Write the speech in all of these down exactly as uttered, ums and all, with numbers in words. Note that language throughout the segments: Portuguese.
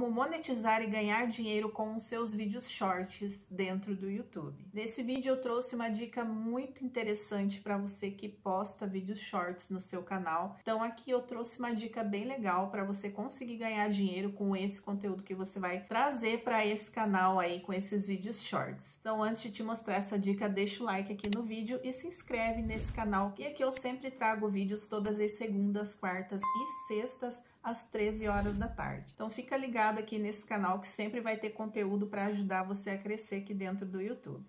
como monetizar e ganhar dinheiro com os seus vídeos shorts dentro do YouTube. Nesse vídeo eu trouxe uma dica muito interessante para você que posta vídeos shorts no seu canal. Então aqui eu trouxe uma dica bem legal para você conseguir ganhar dinheiro com esse conteúdo que você vai trazer para esse canal aí com esses vídeos shorts. Então antes de te mostrar essa dica, deixa o like aqui no vídeo e se inscreve nesse canal. E aqui eu sempre trago vídeos todas as segundas, quartas e sextas às treze horas da tarde. Então fica ligado aqui nesse canal que sempre vai ter conteúdo para ajudar você a crescer aqui dentro do YouTube.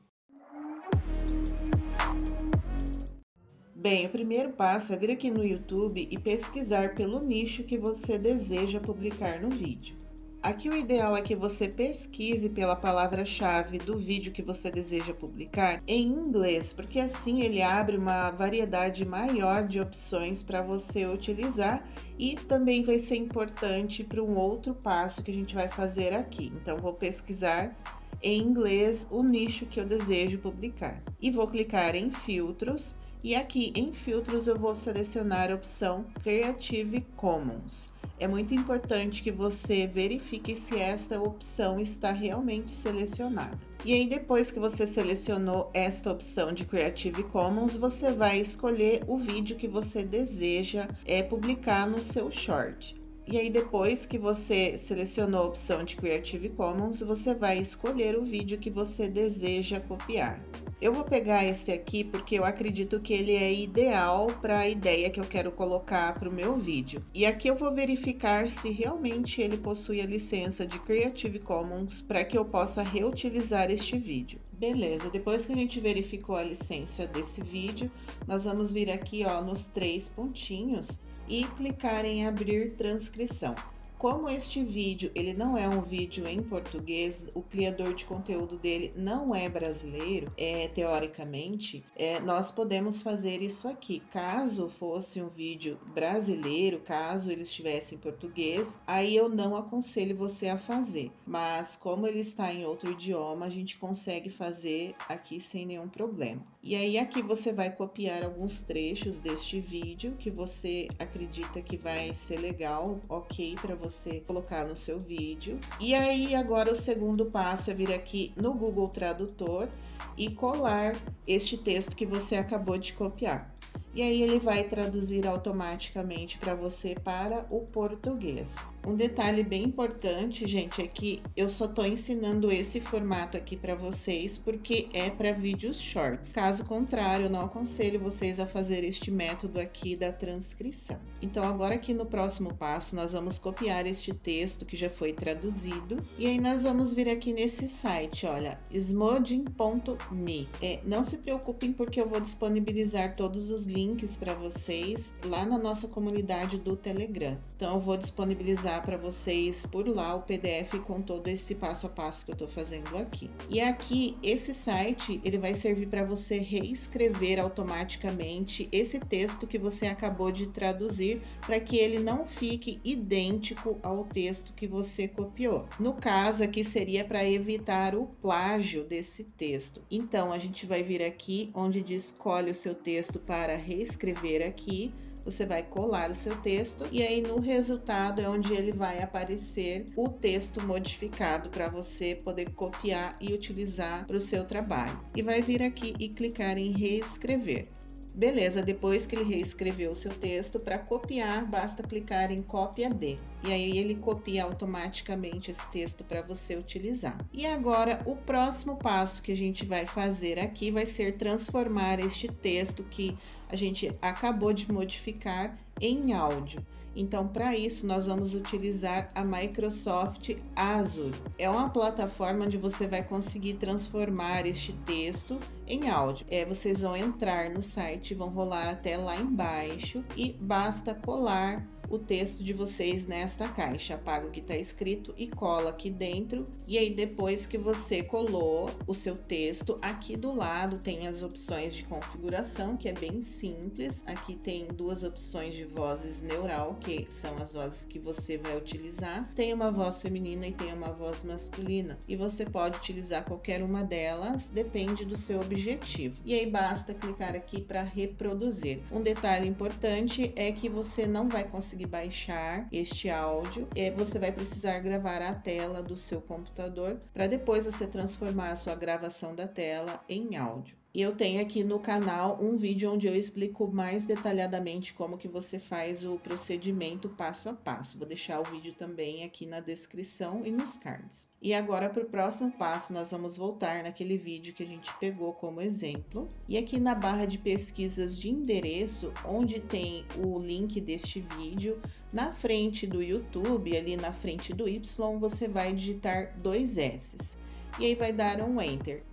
Bem, o primeiro passo é vir aqui no YouTube e pesquisar pelo nicho que você deseja publicar no vídeo. Aqui o ideal é que você pesquise pela palavra-chave do vídeo que você deseja publicar em inglês, porque assim ele abre uma variedade maior de opções para você utilizar e também vai ser importante para um outro passo que a gente vai fazer aqui. Então vou pesquisar em inglês o nicho que eu desejo publicar e vou clicar em filtros e aqui em filtros eu vou selecionar a opção Creative Commons. É muito importante que você verifique se esta opção está realmente selecionada. E aí, depois que você selecionou esta opção de Creative Commons, você vai escolher o vídeo que você deseja é, publicar no seu short. E aí, depois que você selecionou a opção de Creative Commons, você vai escolher o vídeo que você deseja copiar. Eu vou pegar esse aqui porque eu acredito que ele é ideal para a ideia que eu quero colocar para o meu vídeo. E aqui eu vou verificar se realmente ele possui a licença de Creative Commons para que eu possa reutilizar este vídeo. Beleza, depois que a gente verificou a licença desse vídeo, nós vamos vir aqui ó, nos três pontinhos e clicar em abrir transcrição. Como este vídeo ele não é um vídeo em português, o criador de conteúdo dele não é brasileiro, é, teoricamente, é, nós podemos fazer isso aqui. Caso fosse um vídeo brasileiro, caso ele estivesse em português, aí eu não aconselho você a fazer. Mas como ele está em outro idioma, a gente consegue fazer aqui sem nenhum problema. E aí aqui você vai copiar alguns trechos deste vídeo que você acredita que vai ser legal, ok, para você. Você colocar no seu vídeo. E aí agora o segundo passo é vir aqui no Google Tradutor e colar este texto que você acabou de copiar. E aí ele vai traduzir automaticamente para você para o português. Um detalhe bem importante, gente, é que eu só tô ensinando esse formato aqui para vocês porque é para vídeos shorts. Caso contrário, eu não aconselho vocês a fazer este método aqui da transcrição. Então agora aqui no próximo passo nós vamos copiar este texto que já foi traduzido e aí nós vamos vir aqui nesse site, olha, smodin ponto me. É, não se preocupem porque eu vou disponibilizar todos os links links para vocês lá na nossa comunidade do Telegram. Então eu vou disponibilizar para vocês por lá o P D F com todo esse passo a passo que eu estou fazendo aqui. E aqui esse site ele vai servir para você reescrever automaticamente esse texto que você acabou de traduzir para que ele não fique idêntico ao texto que você copiou. No caso aqui seria para evitar o plágio desse texto. Então a gente vai vir aqui onde diz escolhe o seu texto para reescrever aqui, você vai colar o seu texto e aí no resultado é onde ele vai aparecer o texto modificado para você poder copiar e utilizar para o seu trabalho. E vai vir aqui e clicar em reescrever. Beleza, depois que ele reescreveu o seu texto, para copiar basta clicar em cópia de e aí ele copia automaticamente esse texto para você utilizar. E agora o próximo passo que a gente vai fazer aqui vai ser transformar este texto que a gente acabou de modificar em áudio. Então, para isso, nós vamos utilizar a Microsoft Azure. É uma plataforma onde você vai conseguir transformar este texto em áudio. É, vocês vão entrar no site, vão rolar até lá embaixo e basta colar o texto de vocês nesta caixa. Apaga o que está escrito e cola aqui dentro. E aí, depois que você colou o seu texto, aqui do lado tem as opções de configuração, que é bem simples. Aqui tem duas opções de vozes neural, que são as vozes que você vai utilizar. Tem uma voz feminina e tem uma voz masculina. E você pode utilizar qualquer uma delas, depende do seu objetivo. E aí, basta clicar aqui para reproduzir. Um detalhe importante é que você não vai conseguir conseguir baixar este áudio. E você vai precisar gravar a tela do seu computador para depois você transformar a sua gravação da tela em áudio. E eu tenho aqui no canal um vídeo onde eu explico mais detalhadamente como que você faz o procedimento passo a passo. Vou deixar o vídeo também aqui na descrição e nos cards. E agora para o próximo passo nós vamos voltar naquele vídeo que a gente pegou como exemplo. E aqui na barra de pesquisas de endereço, onde tem o link deste vídeo, na frente do YouTube, ali na frente do Y, você vai digitar dois S's. E aí vai dar um Enter.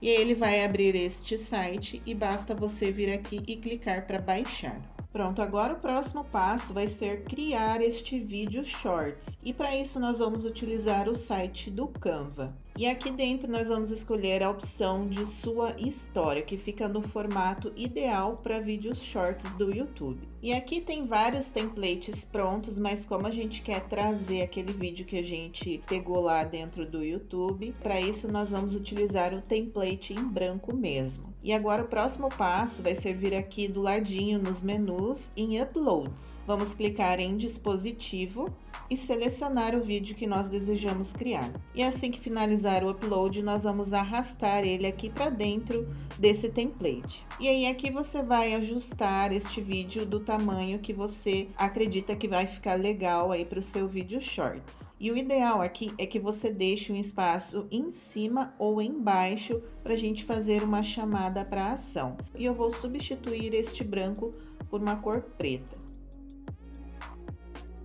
E ele vai abrir este site e basta você vir aqui e clicar para baixar. Pronto, agora o próximo passo vai ser criar este vídeo Shorts. E para isso nós vamos utilizar o site do Canva. E aqui dentro nós vamos escolher a opção de sua história, que fica no formato ideal para vídeos shorts do YouTube. E aqui tem vários templates prontos, mas como a gente quer trazer aquele vídeo que a gente pegou lá dentro do YouTube, para isso nós vamos utilizar o template em branco mesmo. E agora o próximo passo vai ser vir aqui do ladinho nos menus em Uploads. Vamos clicar em dispositivo e selecionar o vídeo que nós desejamos criar. E assim que finalizar o upload, nós vamos arrastar ele aqui para dentro desse template. E aí aqui você vai ajustar este vídeo do tamanho que você acredita que vai ficar legal aí para o seu vídeo shorts. E o ideal aqui é que você deixe um espaço em cima ou embaixo para a gente fazer uma chamada para ação. E eu vou substituir este branco por uma cor preta.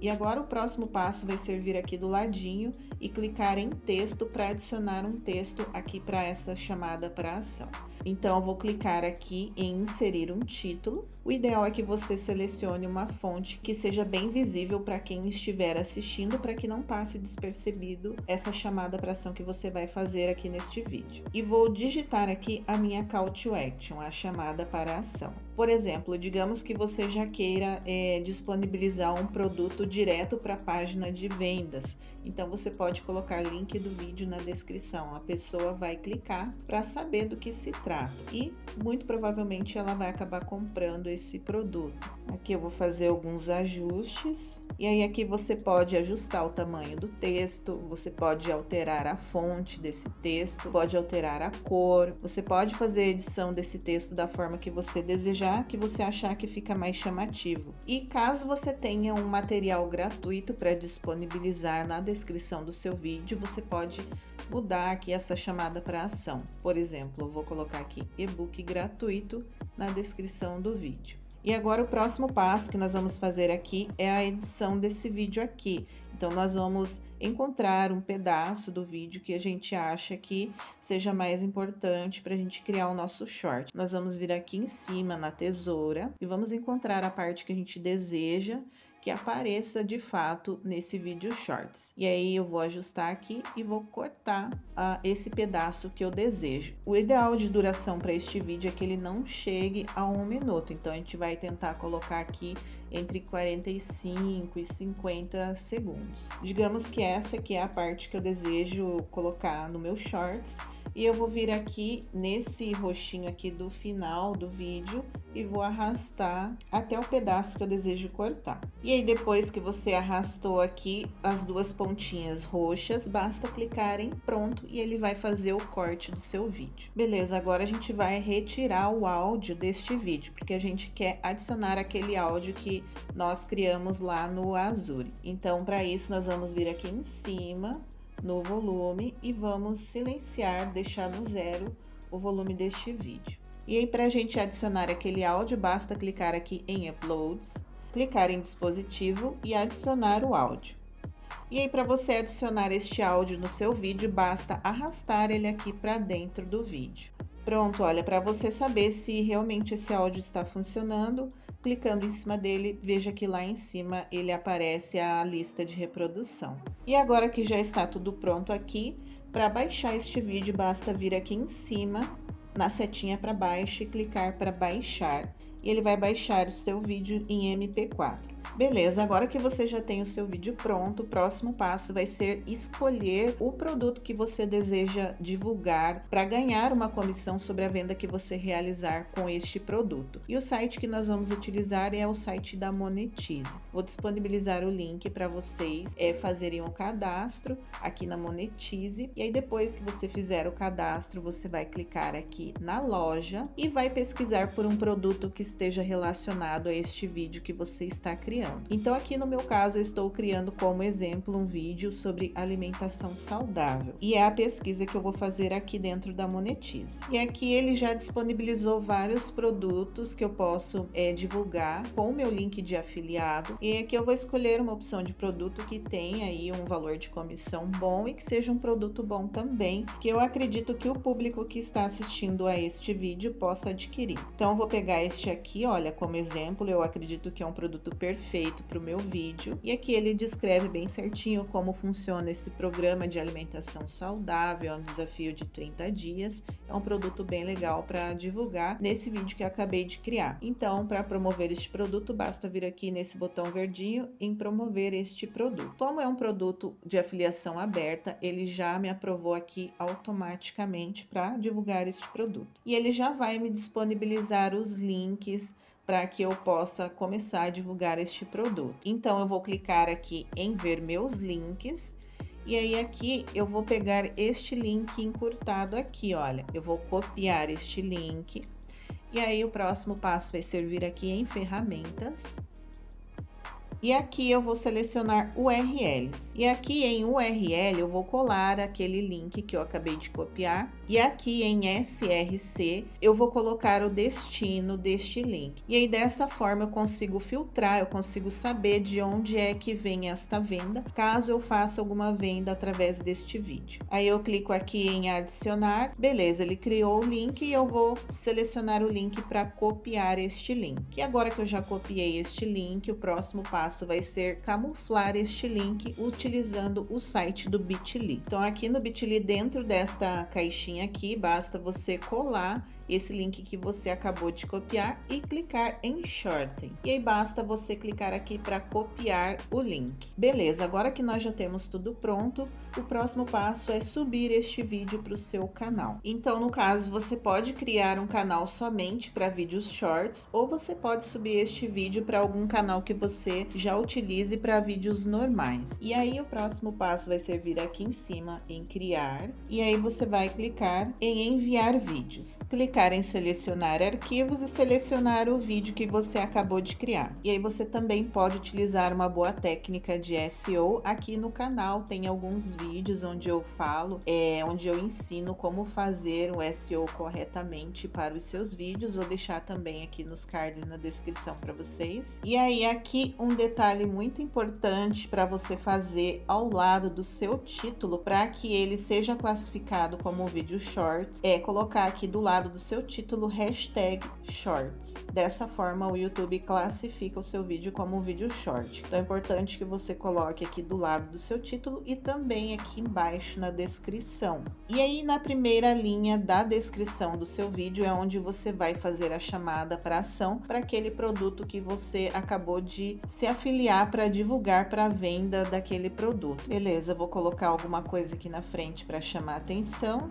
E agora o próximo passo vai ser vir aqui do ladinho e clicar em texto para adicionar um texto aqui para essa chamada para ação. Então eu vou clicar aqui em inserir um título. O ideal é que você selecione uma fonte que seja bem visível para quem estiver assistindo, para que não passe despercebido essa chamada para ação que você vai fazer aqui neste vídeo. E vou digitar aqui a minha Call to Action, a chamada para a ação. Por exemplo, digamos que você já queira é, disponibilizar um produto direto para a página de vendas. Então você pode colocar link do vídeo na descrição. A pessoa vai clicar para saber do que se trata e muito provavelmente ela vai acabar comprando esse produto. Aqui eu vou fazer alguns ajustes. E aí aqui você pode ajustar o tamanho do texto, você pode alterar a fonte desse texto, pode alterar a cor, você pode fazer a edição desse texto da forma que você desejar, que você achar que fica mais chamativo. E caso você tenha um material gratuito para disponibilizar na descrição do seu vídeo, você pode mudar aqui essa chamada para ação. Por exemplo, eu vou colocar aqui e-book gratuito na descrição do vídeo. E agora o próximo passo que nós vamos fazer aqui é a edição desse vídeo aqui. Então nós vamos encontrar um pedaço do vídeo que a gente acha que seja mais importante para a gente criar o nosso short. Nós vamos vir aqui em cima na tesoura e vamos encontrar a parte que a gente deseja que apareça de fato nesse vídeo shorts. E aí eu vou ajustar aqui e vou cortar uh, esse pedaço que eu desejo. O ideal de duração para este vídeo é que ele não chegue a um minuto, então a gente vai tentar colocar aqui entre quarenta e cinco e cinquenta segundos. Digamos que essa aqui é a parte que eu desejo colocar no meu shorts. E eu vou vir aqui nesse roxinho aqui do final do vídeo e vou arrastar até o pedaço que eu desejo cortar. E aí depois que você arrastou aqui as duas pontinhas roxas, basta clicar em pronto e ele vai fazer o corte do seu vídeo. Beleza, agora a gente vai retirar o áudio deste vídeo, porque a gente quer adicionar aquele áudio que nós criamos lá no Azure. Então para isso nós vamos vir aqui em cima no volume e vamos silenciar, deixar no zero o volume deste vídeo. E aí para a gente adicionar aquele áudio, basta clicar aqui em Uploads, clicar em dispositivo e adicionar o áudio. E aí para você adicionar este áudio no seu vídeo, basta arrastar ele aqui para dentro do vídeo. Pronto, olha, para você saber se realmente esse áudio está funcionando, clicando em cima dele, veja que lá em cima ele aparece a lista de reprodução. E agora que já está tudo pronto aqui, para baixar este vídeo, basta vir aqui em cima, na setinha para baixo e clicar para baixar. E ele vai baixar o seu vídeo em M P quatro. Beleza, agora que você já tem o seu vídeo pronto, o próximo passo vai ser escolher o produto que você deseja divulgar para ganhar uma comissão sobre a venda que você realizar com este produto. E o site que nós vamos utilizar é o site da Monetize. Vou disponibilizar o link para vocês é, fazerem o cadastro aqui na Monetize. E aí depois que você fizer o cadastro, você vai clicar aqui na loja e vai pesquisar por um produto que esteja relacionado a este vídeo que você está criando. Então aqui no meu caso eu estou criando como exemplo um vídeo sobre alimentação saudável e é a pesquisa que eu vou fazer aqui dentro da Monetize. E aqui ele já disponibilizou vários produtos que eu posso é, divulgar com o meu link de afiliado, e aqui eu vou escolher uma opção de produto que tenha aí um valor de comissão bom e que seja um produto bom também, que eu acredito que o público que está assistindo a este vídeo possa adquirir. Então eu vou pegar este aqui, olha, como exemplo, eu acredito que é um produto perfeito feito para o meu vídeo, e aqui ele descreve bem certinho como funciona esse programa de alimentação saudável, é um desafio de trinta dias, é um produto bem legal para divulgar nesse vídeo que eu acabei de criar. Então, para promover este produto, basta vir aqui nesse botão verdinho em promover este produto. Como é um produto de afiliação aberta, ele já me aprovou aqui automaticamente para divulgar este produto. E ele já vai me disponibilizar os links para que eu possa começar a divulgar este produto. Então eu vou clicar aqui em ver meus links, e aí aqui eu vou pegar este link encurtado aqui, olha, eu vou copiar este link, e aí o próximo passo vai ser vir aqui em ferramentas, e aqui eu vou selecionar U R Ls, e aqui em U R L eu vou colar aquele link que eu acabei de copiar, e aqui em S R C eu vou colocar o destino deste link, e aí dessa forma eu consigo filtrar, eu consigo saber de onde é que vem esta venda, caso eu faça alguma venda através deste vídeo. Aí eu clico aqui em adicionar, beleza, ele criou o link e eu vou selecionar o link para copiar este link. E agora que eu já copiei este link, o próximo passo vai ser camuflar este link utilizando o site do bit ponto l y. Então aqui no bit ponto l y, dentro desta caixinha aqui, basta você colar esse link que você acabou de copiar e clicar em shorten, e aí basta você clicar aqui para copiar o link. Beleza, agora que nós já temos tudo pronto, o próximo passo é subir este vídeo para o seu canal. Então no caso você pode criar um canal somente para vídeos shorts, ou você pode subir este vídeo para algum canal que você já utilize para vídeos normais. E aí o próximo passo vai ser vir aqui em cima em criar, e aí você vai clicar em enviar vídeos, clicar em selecionar arquivos e selecionar o vídeo que você acabou de criar. E aí você também pode utilizar uma boa técnica de S E O. Aqui no canal tem alguns vídeos onde eu falo, é, onde eu ensino como fazer o S E O corretamente para os seus vídeos. Vou deixar também aqui nos cards na descrição para vocês. E aí aqui um detalhe muito importante para você fazer ao lado do seu título, para que ele seja classificado como vídeo shorts, é colocar aqui do lado do seu título hashtag shorts. Dessa forma o YouTube classifica o seu vídeo como um vídeo short. Então é importante que você coloque aqui do lado do seu título e também aqui embaixo na descrição. E aí na primeira linha da descrição do seu vídeo é onde você vai fazer a chamada para ação para aquele produto que você acabou de se afiliar para divulgar para a venda daquele produto. Beleza, vou colocar alguma coisa aqui na frente para chamar a atenção.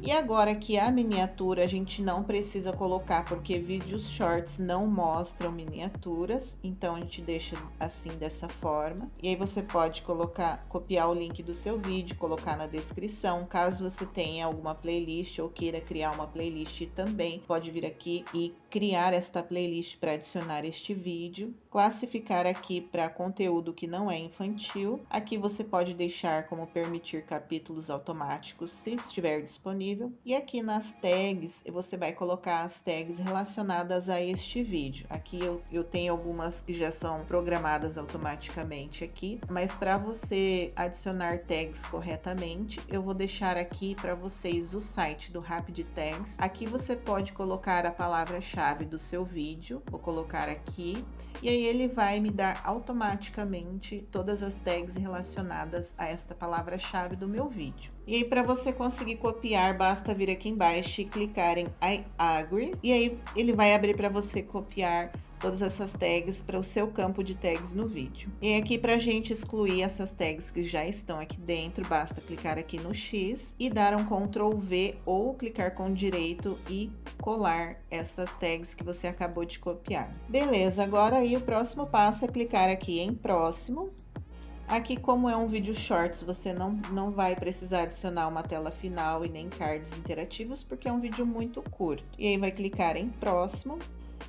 E agora que a miniatura a gente não precisa colocar, porque vídeos shorts não mostram miniaturas, então a gente deixa assim dessa forma. E aí você pode colocar, copiar o link do seu vídeo, colocar na descrição. Caso você tenha alguma playlist ou queira criar uma playlist também, pode vir aqui e criar esta playlist para adicionar este vídeo, classificar aqui para conteúdo que não é infantil. Aqui você pode deixar como permitir capítulos automáticos se estiver disponível, e aqui nas tags você vai colocar as tags relacionadas a este vídeo. Aqui eu, eu tenho algumas que já são programadas automaticamente aqui, mas para você adicionar tags corretamente, eu vou deixar aqui para vocês o site do RapidTags. Aqui você pode colocar a palavra-chave chave do seu vídeo, vou colocar aqui, e aí ele vai me dar automaticamente todas as tags relacionadas a esta palavra-chave do meu vídeo. E aí para você conseguir copiar, basta vir aqui embaixo e clicar em I agree, e aí ele vai abrir para você copiar todas essas tags para o seu campo de tags no vídeo. E aqui, para a gente excluir essas tags que já estão aqui dentro, basta clicar aqui no X e dar um control V ou clicar com o direito e colar essas tags que você acabou de copiar. Beleza, agora aí o próximo passo é clicar aqui em próximo. Aqui, como é um vídeo shorts, você não, não vai precisar adicionar uma tela final e nem cards interativos, porque é um vídeo muito curto. E aí vai clicar em próximo,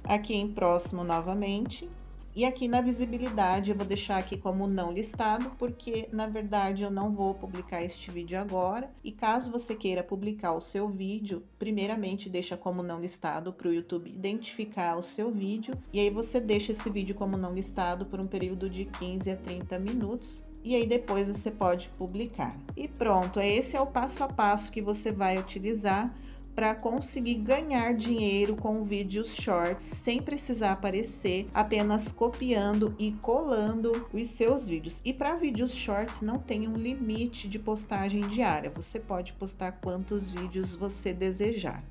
aqui em próximo novamente, e aqui na visibilidade eu vou deixar aqui como não listado, porque na verdade eu não vou publicar este vídeo agora, e caso você queira publicar o seu vídeo, primeiramente deixa como não listado para o YouTube identificar o seu vídeo, e aí você deixa esse vídeo como não listado por um período de quinze a trinta minutos. E aí depois você pode publicar. E pronto, esse é o passo a passo que você vai utilizar para conseguir ganhar dinheiro com vídeos shorts sem precisar aparecer, apenas copiando e colando os seus vídeos. E para vídeos shorts não tem um limite de postagem diária, você pode postar quantos vídeos você desejar.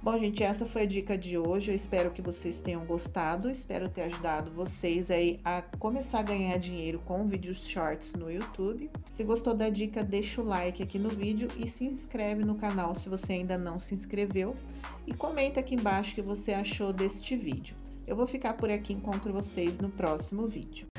Bom, gente, essa foi a dica de hoje. Eu espero que vocês tenham gostado, espero ter ajudado vocês aí a começar a ganhar dinheiro com vídeos shorts no YouTube. Se gostou da dica, deixa o like aqui no vídeo e se inscreve no canal se você ainda não se inscreveu. E comenta aqui embaixo o que você achou deste vídeo. Eu vou ficar por aqui, encontro vocês no próximo vídeo.